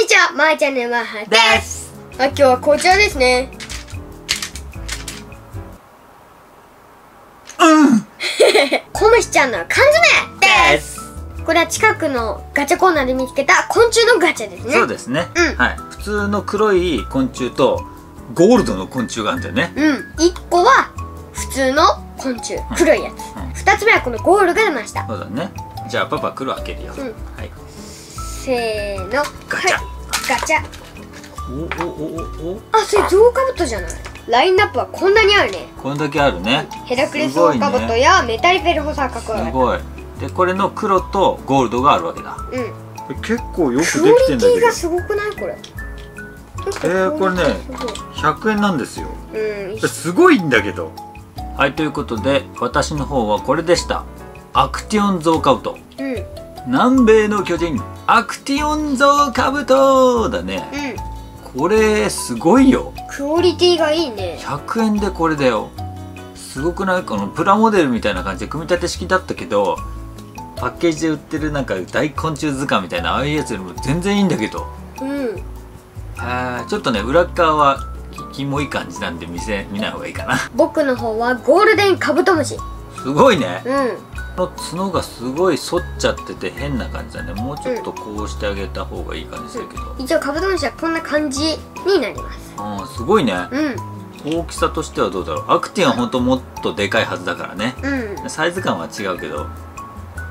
にちは、まいちゃんねまはです。今日はこちらですね。こむしちゃんの缶詰です。これは近くのガチャコーナーで見つけた昆虫のガチャですね。そうですね。うん、はい。普通の黒い昆虫とゴールドの昆虫があるんだよね。うん。一個は普通の昆虫、黒いやつ。二つ目はこのゴールが出ました。そうだね。じゃあパパ黒開けるよ。うん、はい。せーの。ガチャ。ガチャ。おおおお。あ、それゾウカブトじゃない？ラインナップはこんなにあるね。こんだけあるね。ヘラクレスゾウカブトやメタリペルホサカクワガタ。すごい。でこれの黒とゴールドがあるわけだ。うん。結構よくできてるんだけど。クオリティがすごくないこれ？これね、100円なんですよ。うん。すごいんだけど。はい、ということで私の方はこれでした。アクティオンゾウカブト。うん。南米の巨人アクティオンゾウカブトだね。うん。これすごいよ。クオリティがいいね。100円でこれだよ。すごくない？このプラモデルみたいな感じで組み立て式だったけど。パッケージで売ってるなんか大昆虫図鑑みたいなああいうやつよりも全然いいんだけど、うん、ちょっとね裏側はキモい感じなんで見ない方がいいかな。僕の方はゴールデンカブトムシ。すごいね、うん、この角がすごい反っちゃってて変な感じだね。もうちょっとこうしてあげた方がいい感じだけど、うん、一応カブトムシはこんな感じになります。ああすごいね、うん。大きさとしてはどうだろう。アクティオンはほんともっとでかいはずだからね、うん、サイズ感は違うけど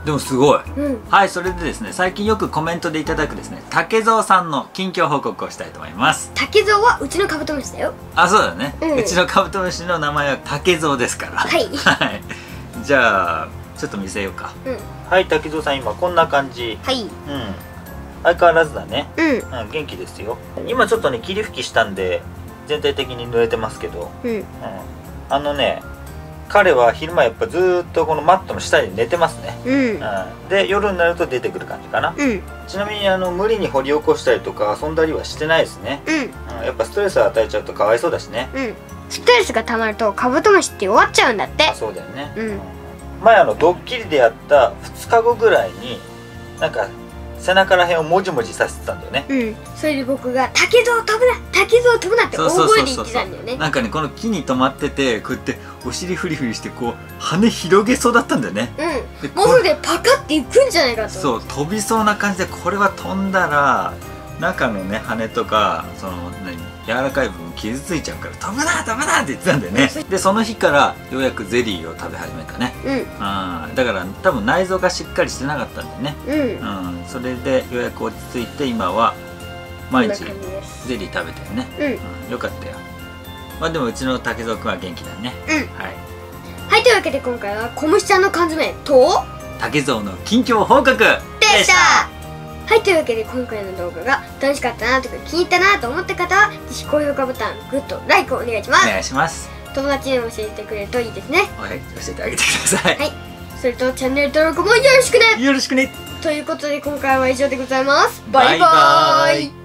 でもすごい、うん、はい。それでですね最近よくコメントでいただくですね竹蔵さんの近況報告をしたいと思います。竹蔵はうちのカブトムシだよ。あそうだね、うん、うちのカブトムシの名前は竹蔵ですからはい、はい、じゃあちょっと見せようか、うん、はい。竹蔵さん今こんな感じ。はい、うん、相変わらずだね、うん、うん、元気ですよ。今ちょっとね霧吹きしたんで全体的に濡れてますけど、うん、うん、あのね彼は昼間やっぱずっとこのマットの下で寝てますね、うん、うん、で夜になると出てくる感じかな、うん、ちなみに無理に掘り起こしたりとか遊んだりはしてないですね、うん、うん、やっぱストレスを与えちゃうとかわいそうだしね、うん、ストレスがたまるとカブトムシって弱っちゃうんだって。あそうだよね、うん、前ドッキリでやった2日後ぐらいになんか背中らへんをもじもじさせてたんだよね、うん、それで僕が「竹蔵飛ぶな竹蔵飛ぶな」って大声で言ってたんだよね。なんかねこの木に止まっててこうやってお尻フリフリしてこう羽広げそうだったんだよね、うん、もうでパカっていくんじゃないかと。そう飛びそうな感じでこれは飛んだら中のね羽とかその柔らかい部分傷ついちゃうから「飛ぶな飛ぶな」って言ってたんだよね。でその日からようやくゼリーを食べ始めたね、うん、あだから多分内臓がしっかりしてなかったんだよね、うん、うん、それでようやく落ち着いて今は毎日ゼリー食べてるね、うん、うん、よかったよ。まあでもうちの竹蔵くんは元気だね、うん、はい、はい、というわけで今回はこむしちゃんの缶詰と竹蔵の近況報告でした。はい、というわけで今回の動画が楽しかったなとか気に入ったなと思った方はぜひ高評価ボタン、グッド、ライクをお願いします。お願いします。友達にも教えてくれるといいですね。はい、教えてあげてください。はい、それとチャンネル登録もよろしくね。よろしくね。ということで今回は以上でございます。バイバーイ。